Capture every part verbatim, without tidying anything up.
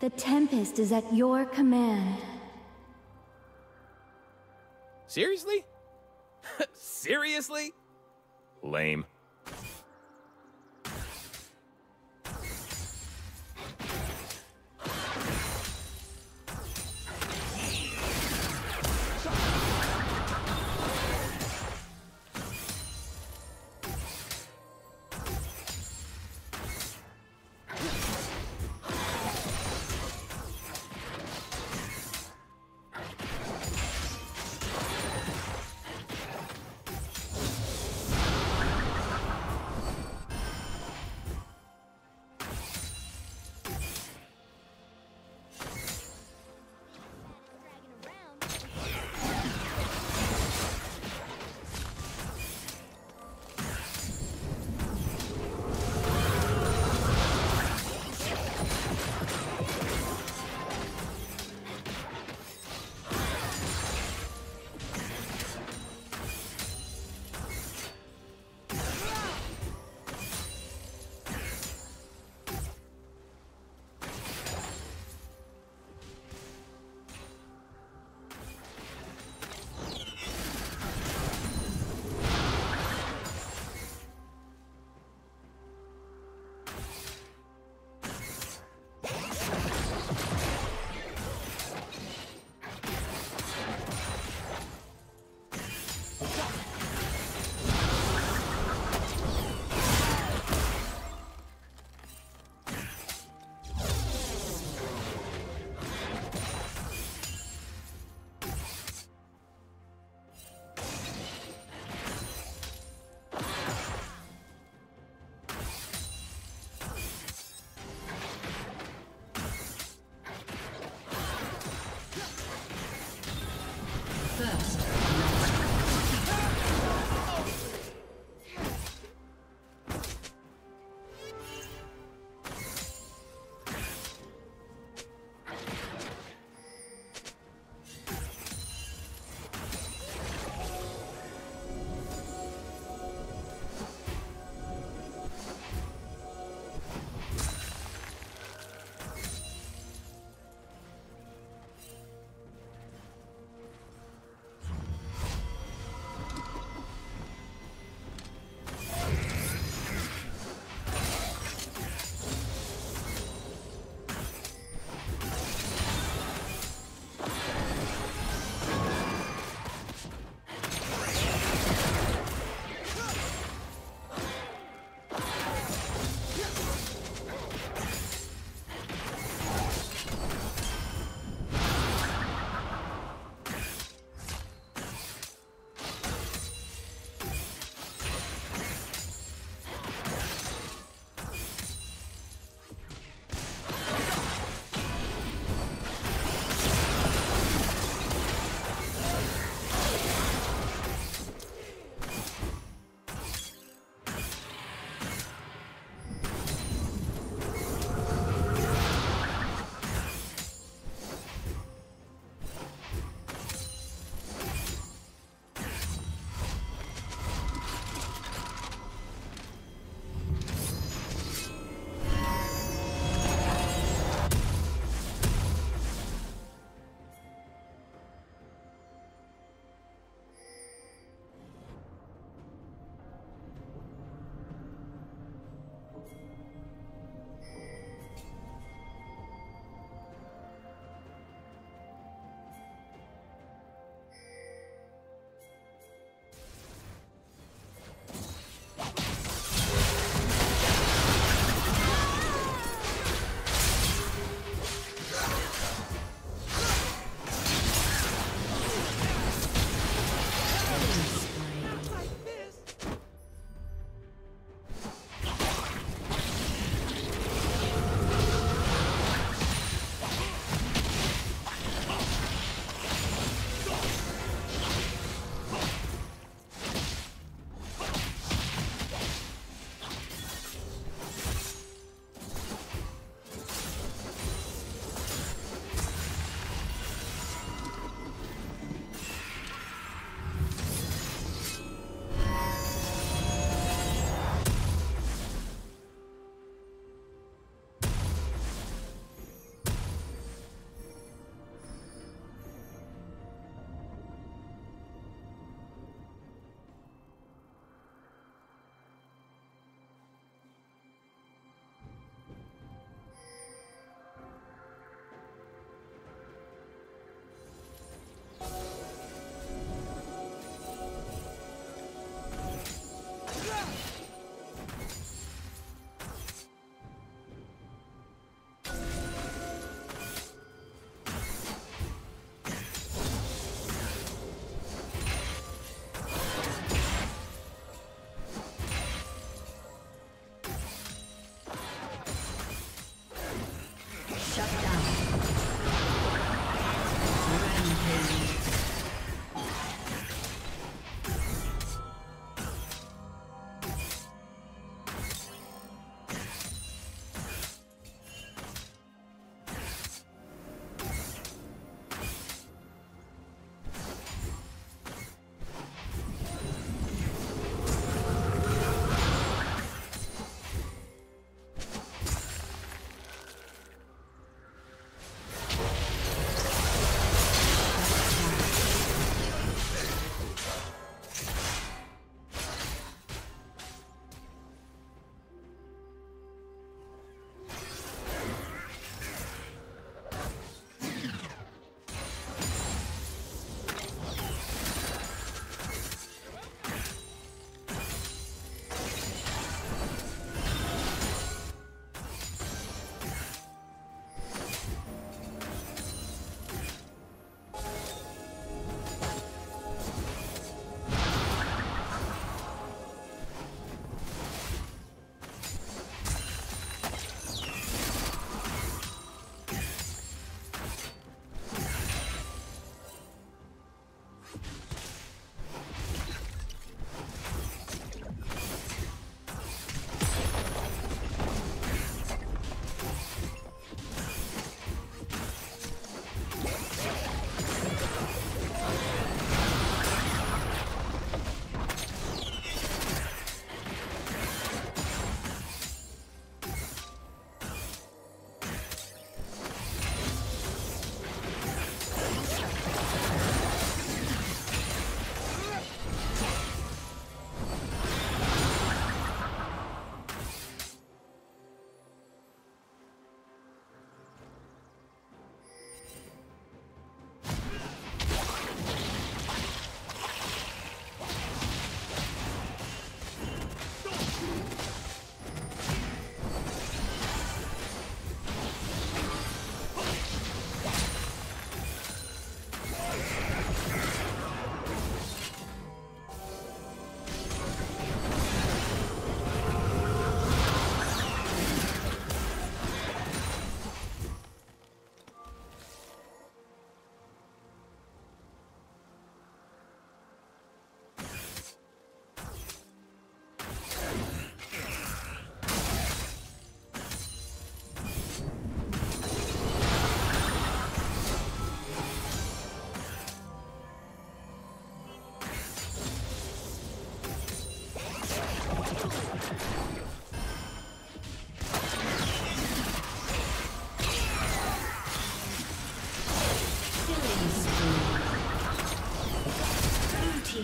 The Tempest is at your command. Seriously? Seriously? Lame.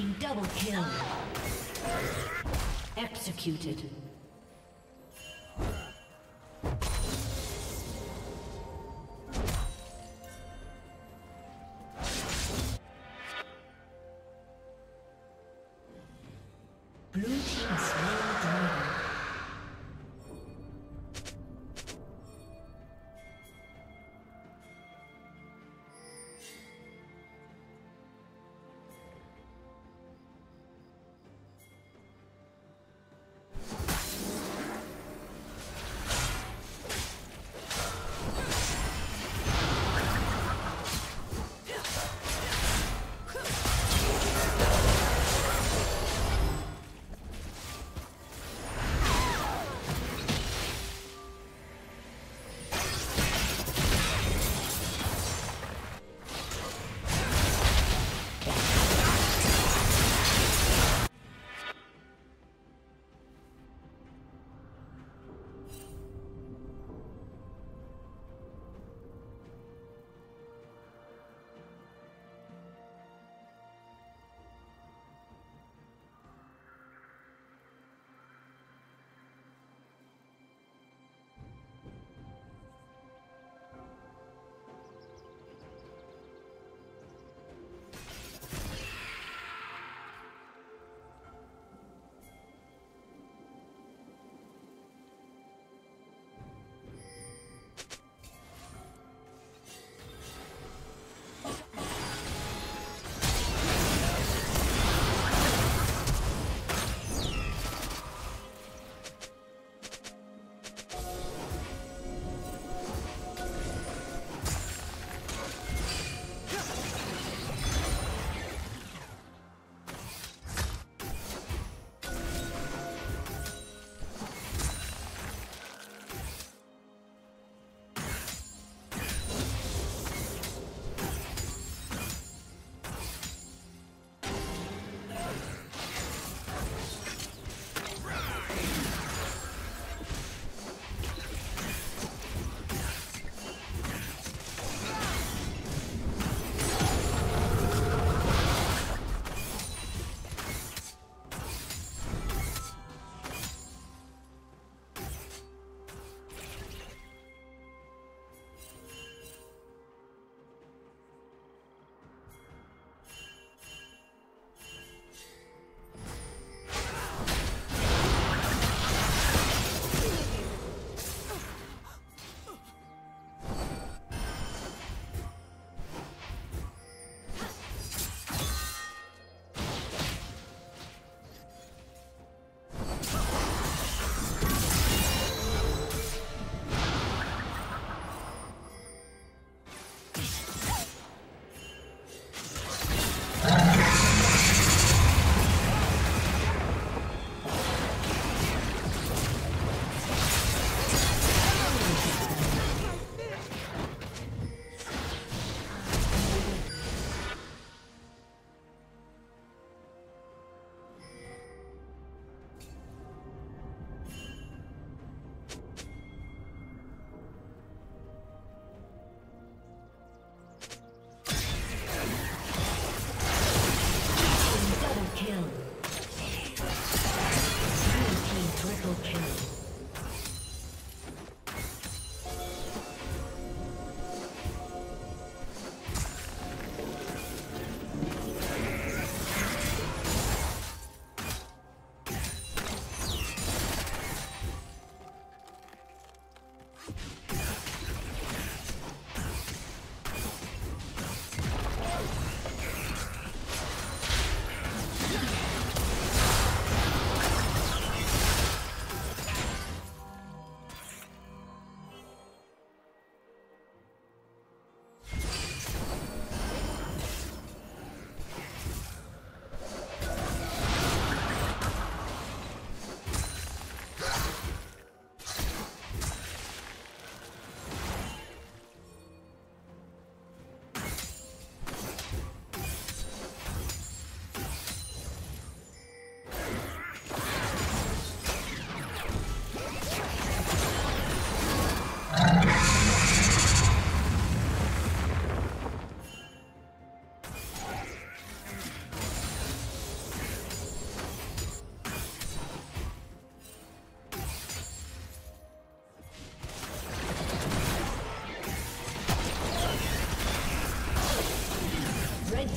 Team double kill. Executed.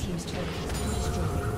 team's turret has been destroyed.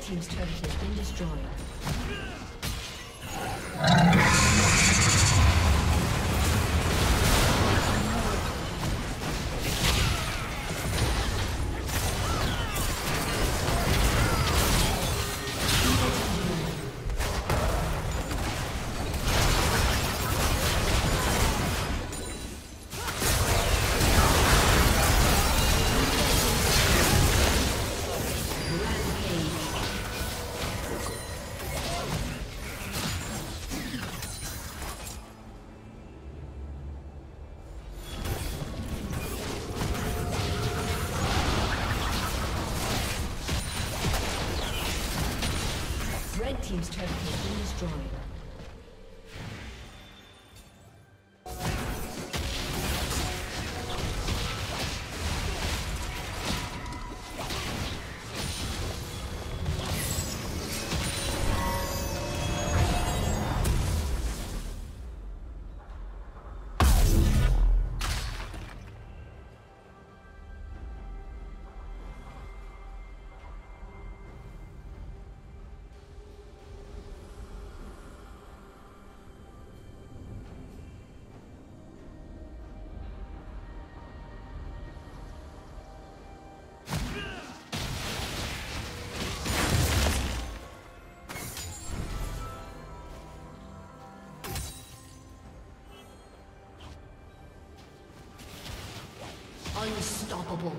Team's turret has been destroyed. Team's turret has been destroyed. Unstoppable.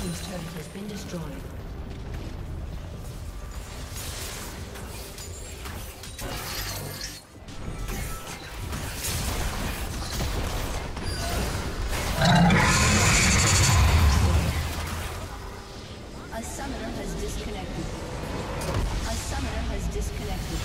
team's turret has been destroyed. A summoner has disconnected. A summoner has disconnected.